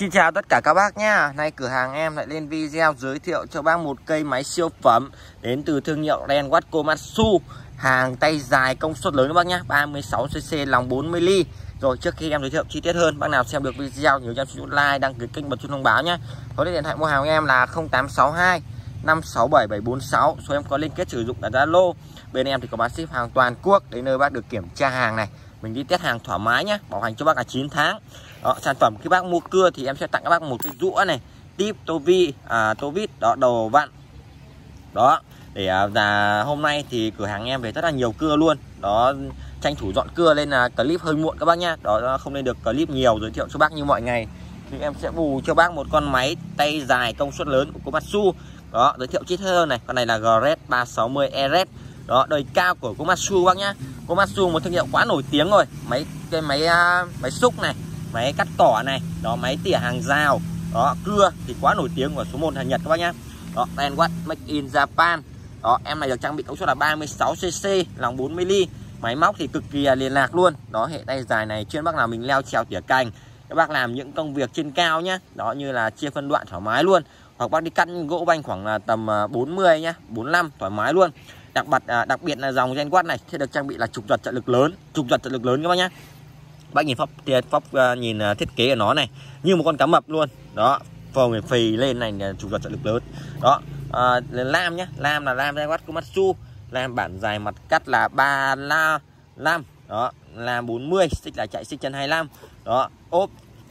Xin chào tất cả các bác nhá. Nay cửa hàng em lại lên video giới thiệu cho bác một cây máy siêu phẩm đến từ thương hiệu Genwatt Komatsu, hàng tay dài công suất lớn các bác nhá, 36cc lòng 40 ly. Rồi trước khi em giới thiệu chi tiết hơn, bác nào xem được video nhớ cho em like, đăng ký kênh, bật chuông thông báo nhá. Số điện thoại mua hàng của em là 0862 567 746, số em có liên kết sử dụng là Zalo. Bên em thì có bán ship hàng toàn quốc đến nơi bác được kiểm tra hàng này, mình đi test hàng thoải mái nhá, bảo hành cho bác là 9 tháng. Đó, sản phẩm khi bác mua cưa thì em sẽ tặng các bác một cái rũa này, tip tô vít đó, đầu vặn. Đó, để hôm nay thì cửa hàng em về rất là nhiều cưa luôn. Đó, tranh thủ dọn cưa lên là clip hơi muộn các bác nhá. Đó, không lên được clip nhiều giới thiệu cho bác như mọi ngày. Thì em sẽ bù cho bác một con máy tay dài công suất lớn của Komatsu. Đó, giới thiệu chi tiết hơn này, con này là GZ360EZ. Đó, đời cao của Komatsu bác nhá. Komatsu một thương hiệu quá nổi tiếng rồi. Máy xúc này, máy cắt cỏ này, đó máy tỉa hàng rào, đó cưa thì quá nổi tiếng của số 1 hàng Nhật các bác nhá. Đó, Genwatt Made in Japan. Đó, em này được trang bị công suất là 36cc, lòng 40 ly. Máy móc thì cực kỳ liền lạc luôn. Đó, hệ tay dài này chuyên bác nào mình leo trèo tỉa cành, các bác làm những công việc trên cao nhá. Đó như là chia phân đoạn thoải mái luôn, hoặc bác đi cắt gỗ banh khoảng là tầm 40 nhá, 45 thoải mái luôn. Đặc biệt là dòng Genwatt này sẽ được trang bị là trục giật trợ lực lớn các bác nhá. Bác nhìn nhìn thiết kế của nó này như một con cá mập luôn. Đó, phồng phì lên này, trục giật trợ lực lớn. Đó, lam nhá, lam là lam Genwatt Komatsu, lam bản dài mặt cắt là 35. Đó, lam 40, xích là chạy xích chân 25. Đó,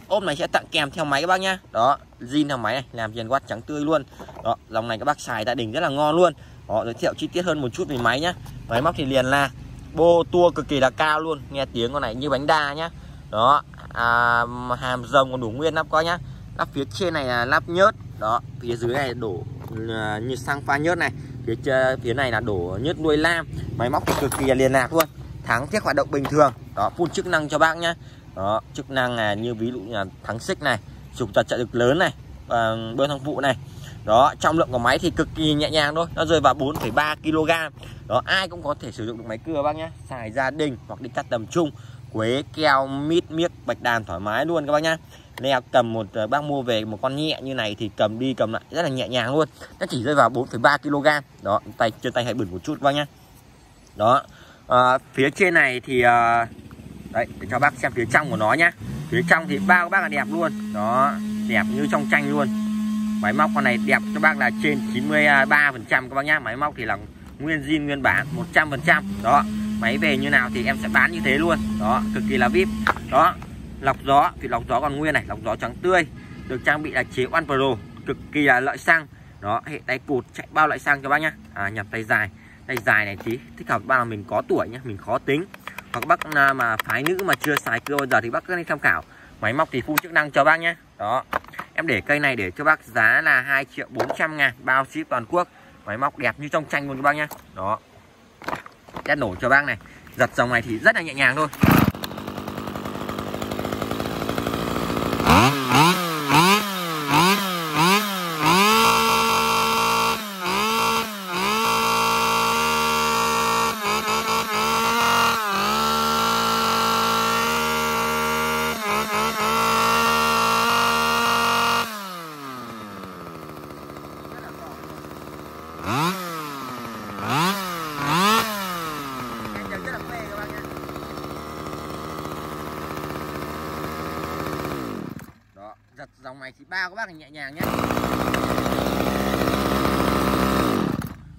ốp này sẽ tặng kèm theo máy các bác nhá. Đó, zin theo máy này, làm Genwatt trắng tươi luôn. Đó, dòng này các bác xài tại đỉnh rất là ngon luôn. Đó, giới thiệu chi tiết hơn một chút về máy nhá. Máy móc thì liền là bô tua cực kỳ là cao luôn, nghe tiếng con này như bánh đa nhá. Đó, hàm rồng còn đủ nguyên lắp coi nhá. Lắp phía trên này là lắp nhớt, đó, phía dưới này đổ như xăng pha nhớt này, phía này là đổ nhớt nuôi lam. Máy móc thì cực kỳ là liền lạc luôn, thắng thiết hoạt động bình thường. Đó, full chức năng cho bác nhá. Đó, chức năng là như ví dụ là thắng xích này, trục giật trợ lực lớn này, bơm thang phụ này. Đó, trọng lượng của máy thì cực kỳ nhẹ nhàng thôi, nó rơi vào 4,3 kg. Đó, ai cũng có thể sử dụng được máy cưa bác nhá, xài gia đình hoặc đi cắt tầm trung, quế, keo, mít, miếc, bạch đàn thoải mái luôn các bác nhá. Nên cầm một bác mua về một con nhẹ như này thì cầm đi cầm lại rất là nhẹ nhàng luôn, nó chỉ rơi vào 4,3 kg. Đó, chân tay hãy bẩn một chút các bác nhá. Đó, phía trên này thì đấy, để cho bác xem phía trong của nó nhá. Phía trong thì bao các bác là đẹp luôn. Đó, đẹp như trong tranh luôn. Máy móc con này đẹp cho bác là trên 93% các bác nhá. Máy móc thì là nguyên zin nguyên bản 100%. Đó, máy về như nào thì em sẽ bán như thế luôn. Đó, cực kỳ là VIP. Đó, lọc gió thì lọc gió còn nguyên này, lọc gió trắng tươi, được trang bị là chế One Pro, cực kỳ là lợi xăng. Đó, hệ tay cụt chạy bao lợi xăng cho bác nhá. Nhập tay dài này thì thích hợp bác là mình có tuổi nhá, mình khó tính, hoặc bác mà phái nữ mà chưa xài cưa bao giờ thì bác cứ nên tham khảo. Máy móc thì full chức năng cho bác nhá. Đó, em để cây này để cho bác giá là 2.400.000, bao ship toàn quốc. Máy móc đẹp như trong tranh luôn các bác nhá. Đó, test nổ cho bác này. Giật dòng này thì rất là nhẹ nhàng thôi. Giật dòng này thì bao các bác nhẹ nhàng nhé.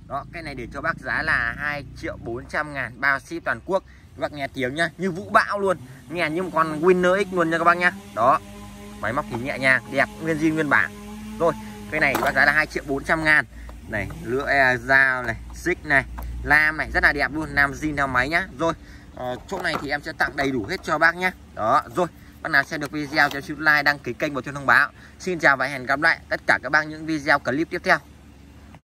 Đó, cái này để cho bác giá là 2.400.000, bao ship toàn quốc. Các bác nghe tiếng nhá, như vũ bão luôn, nghe như một con Winner X luôn nha các bác nhá. Đó, máy móc thì nhẹ nhàng, đẹp, nguyên zin nguyên bản. Rồi, cái này bác giá là 2.400.000 này, lưỡi dao này, xích này, lam này, rất là đẹp luôn, nam zin theo máy nhá. Rồi, chỗ này thì em sẽ tặng đầy đủ hết cho bác nhá. Đó, rồi bác nào xem được video cho em xin like, đăng ký kênh và chuông thông báo. Xin chào và hẹn gặp lại tất cả các bác những video clip tiếp theo.